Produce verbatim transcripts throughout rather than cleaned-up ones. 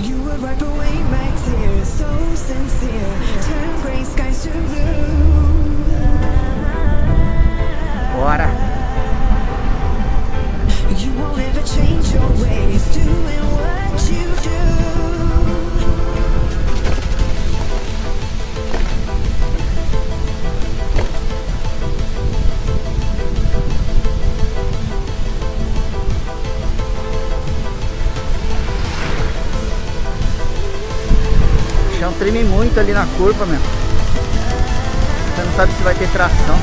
You would wipe away my tears, so sincere. Turn gray skies to blue. Bora. You won't ever change your ways, doing what you do. O chão treme muito ali na curva mesmo. Você não sabe se vai ter tração.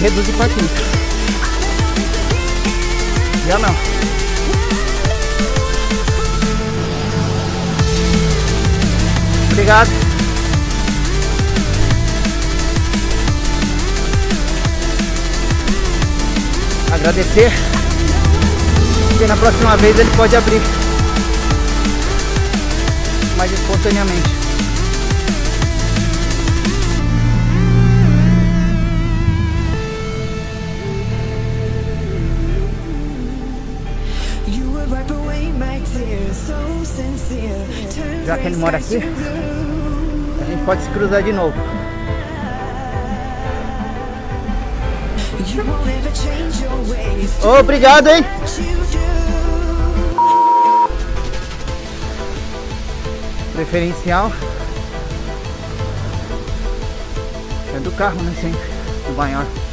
Reduzir para aqui. Já não. Obrigado. Agradecer. Porque na próxima vez ele pode abrir mais espontaneamente. Já que ele mora aqui, a gente pode se cruzar de novo. Oh, obrigado, hein? Preferencial é do carro, né? Sempre do banhar.